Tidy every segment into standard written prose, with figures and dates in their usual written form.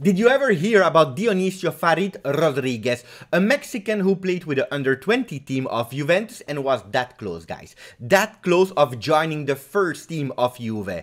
Did you ever hear about Dionicio Farid Rodriguez, a Mexican who played with the under-20 team of Juventus and was that close, guys? That close of joining the first team of Juve.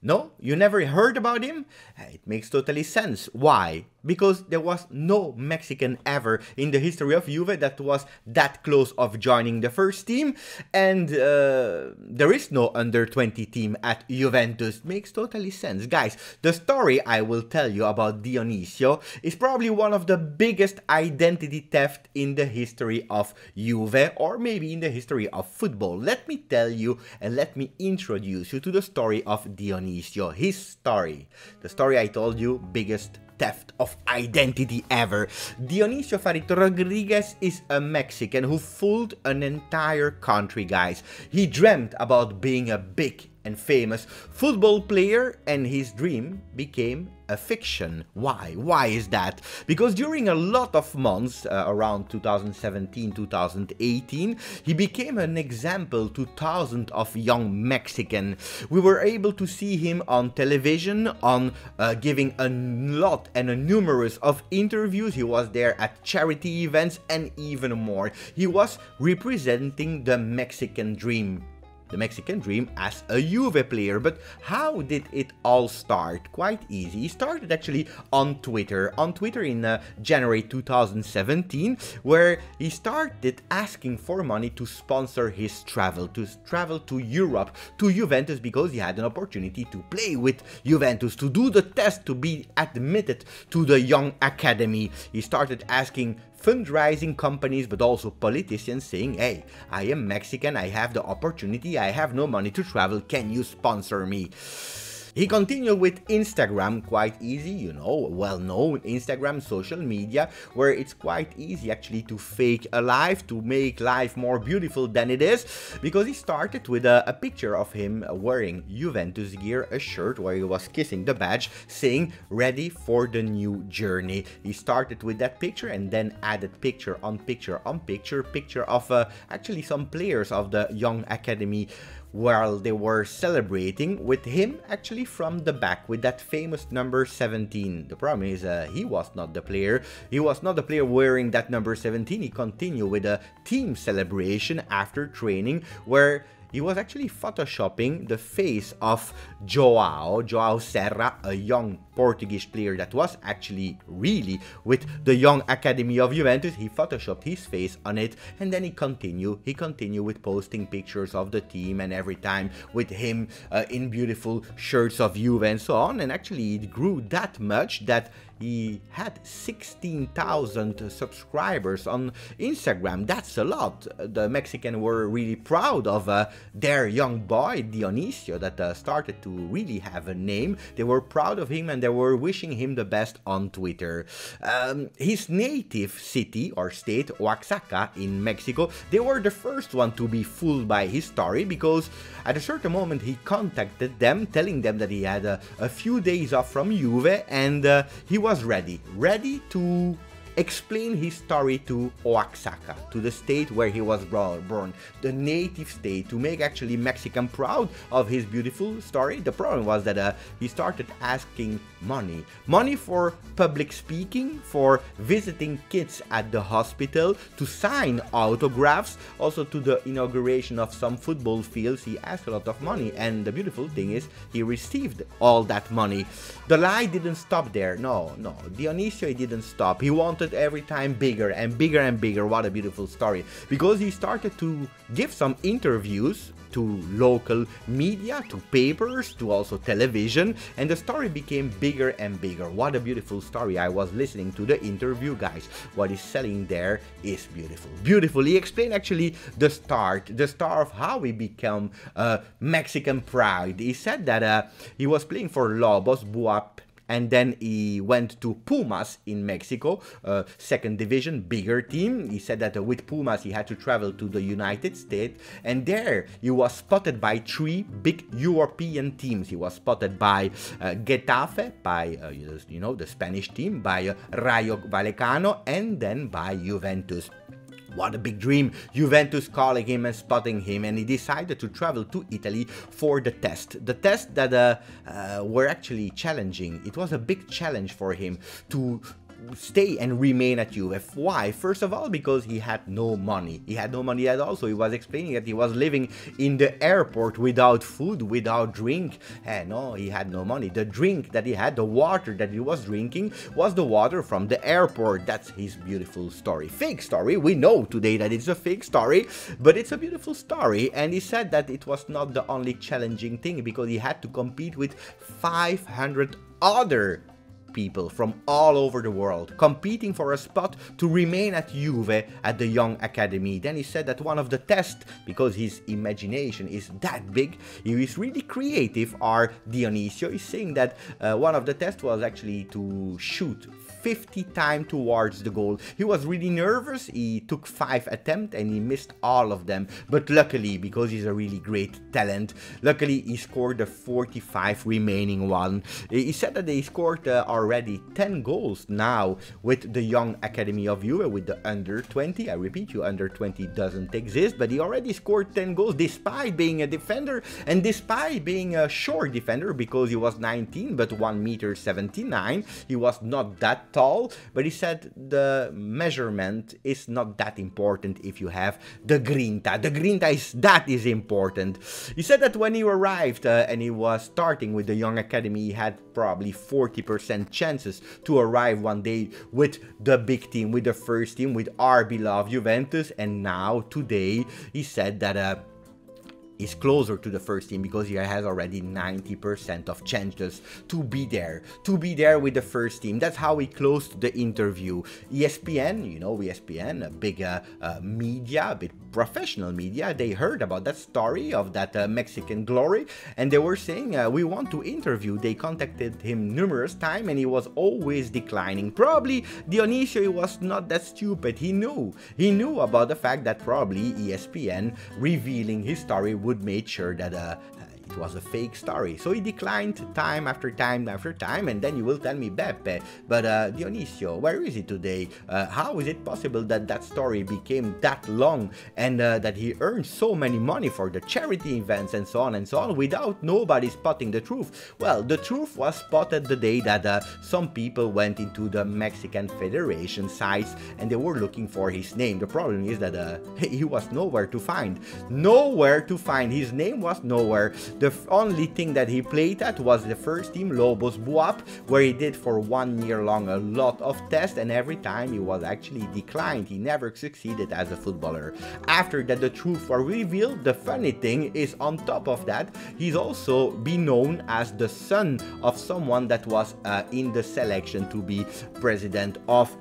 No? You never heard about him? It makes totally sense. Why? Because there was no Mexican ever in the history of Juve that was that close of joining the first team, and there is no under-20 team at Juventus. Makes totally sense. Guys, the story I will tell you about Dionicio is probably one of the biggest identity theft in the history of Juve, or maybe in the history of football. Let me tell you and let me introduce you to the story of Dionicio. His story, the story I told you, biggest theft of identity ever. Dionicio Farid Rodriguez is a Mexican who fooled an entire country, guys. He dreamt about being a big and famous football player, and his dream became a fiction. Why? Why is that? Because during a lot of months, around 2017-2018, he became an example to thousands of young Mexicans. We were able to see him on television, on giving a lot and a numerous of interviews. He was there at charity events and even more. He was representing the Mexican dream. The Mexican dream as a Juve player. But how did it all start? Quite easy. He started actually on Twitter. On Twitter in January 2017, where he started asking for money to sponsor his travel, to travel to Europe, to Juventus, because he had an opportunity to play with Juventus, to do the test, to be admitted to the young academy. He started asking fundraising companies, but also politicians, saying, hey, I am Mexican, I have the opportunity, I have no money to travel, can you sponsor me? He continued with Instagram, quite easy, you know, well-known Instagram, social media, where it's quite easy actually to fake a life, to make life more beautiful than it is, because he started with a picture of him wearing Juventus gear, a shirt where he was kissing the badge, saying, ready for the new journey. He started with that picture and then added picture on picture on picture, picture of actually some players of the Young Academy while they were celebrating, with him actually from the back with that famous number 17. The problem is he was not the player. He was not the player wearing that number 17. He continued with a team celebration after training where he was actually photoshopping the face of Joao Serra, a young Portuguese player that was actually really with the Young Academy of Juventus. He photoshopped his face on it, and then he continued with posting pictures of the team and every time with him in beautiful shirts of Juve and so on. And actually it grew that much that he had 16,000 subscribers on Instagram. That's a lot. The Mexicans were really proud of their young boy, Dionicio, that started to really have a name. They were proud of him and they were wishing him the best on Twitter. His native city or state, Oaxaca in Mexico, they were the first one to be fooled by his story, because at a certain moment he contacted them, telling them that he had a few days off from Juve, and he was ready to explain his story to Oaxaca, to the state where he was born, the native state, to make actually Mexican proud of his beautiful story. The problem was that he started asking money for public speaking, for visiting kids at the hospital, to sign autographs, also to the inauguration of some football fields. He asked a lot of money, and the beautiful thing is he received all that money. The lie didn't stop there. No, Dionicio didn't stop. He wanted every time bigger and bigger and bigger. What a beautiful story, because he started to give some interviews to local media, to papers, to also television, and the story became bigger and bigger. What a beautiful story. I was listening to the interview, guys. What is selling there is beautiful. He explained actually the start of how we become Mexican pride. He said that he was playing for Lobos BUAP, and then he went to Pumas in Mexico, second division, bigger team. He said that with Pumas he had to travel to the United States, and there he was spotted by three big European teams. He was spotted by Getafe, by the Spanish team, by Rayo Vallecano, and then by Juventus. What a big dream! Juventus calling him and spotting him, and he decided to travel to Italy for the test. The test that were actually challenging. It was a big challenge for him to stay and remain at Juve. Why? First of all, because he had no money. He had no money at all, so he was explaining that he was living in the airport without food, without drink. And no, he had no money. The drink that he had, the water that he was drinking, was the water from the airport. That's his beautiful story. Fake story. We know today that it's a fake story, but it's a beautiful story. And he said that it was not the only challenging thing, because he had to compete with 500 other people from all over the world, competing for a spot to remain at Juve at the young academy. Then he said that one of the tests, because his imagination is that big, he is really creative, or Dionicio is saying that one of the tests was actually to shoot 50 times towards the goal. He was really nervous. He took 5 attempts and he missed all of them. But luckily, because he's a really great talent, luckily he scored the 45 remaining one. He said that they scored already 10 goals now with the young academy of Juve, with the under 20. I repeat you, under 20 doesn't exist, but he already scored 10 goals despite being a defender and despite being a short defender, because he was 19 but 1.79 meters. He was not that tall, but he said the measurement is not that important if you have the grinta. The grinta is that is important. He said that when he arrived and he was starting with the young academy, he had probably 40% chances to arrive one day with the big team, with the first team, with our beloved Juventus. And now today he said that is closer to the first team, because he has already 90% of chances to be there with the first team. That's how he closed the interview. ESPN, you know, ESPN, a big media, a bit professional media, they heard about that story of that Mexican glory, and they were saying, we want to interview. They contacted him numerous times and he was always declining. Probably Dionisio, he was not that stupid. He knew about the fact that probably ESPN revealing his story would make sure that it was a fake story. So he declined time after time after time, and then you will tell me, Beppe, but Dionicio, where is he today? How is it possible that that story became that long, and that he earned so many money for the charity events and so on, without nobody spotting the truth? Well, the truth was spotted the day that some people went into the Mexican Federation sites and they were looking for his name. The problem is that he was nowhere to find. Nowhere to find. His name was nowhere. The only thing that he played at was the first team, Lobos BUAP, where he did for 1 year long a lot of tests, and every time he was actually declined. He never succeeded as a footballer. After that, the truth was revealed. The funny thing is, on top of that, he's also been known as the son of someone that was in the selection to be president of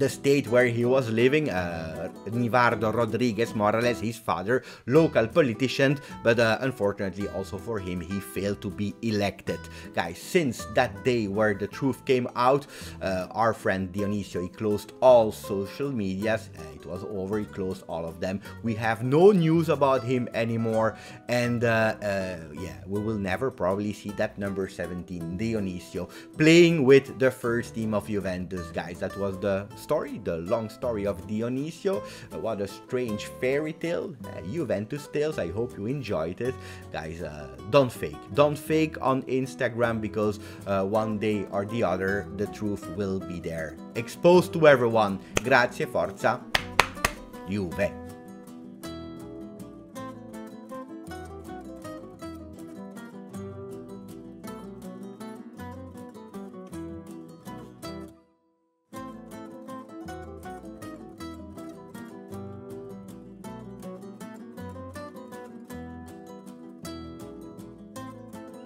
the state where he was living, Nivardo Rodriguez, more or less his father, local politician, but unfortunately also for him, he failed to be elected. Guys, since that day where the truth came out, our friend Dionicio, he closed all social medias. It was over, he closed all of them. We have no news about him anymore, and yeah, we will never probably see that number 17, Dionicio, playing with the first team of Juventus. Guys, that was the story, the long story of Dionicio. What a strange fairy tale, Juventus tales. I hope you enjoyed it, guys. Don't fake on Instagram, because one day or the other the truth will be there, exposed to everyone. Grazie, forza Juve.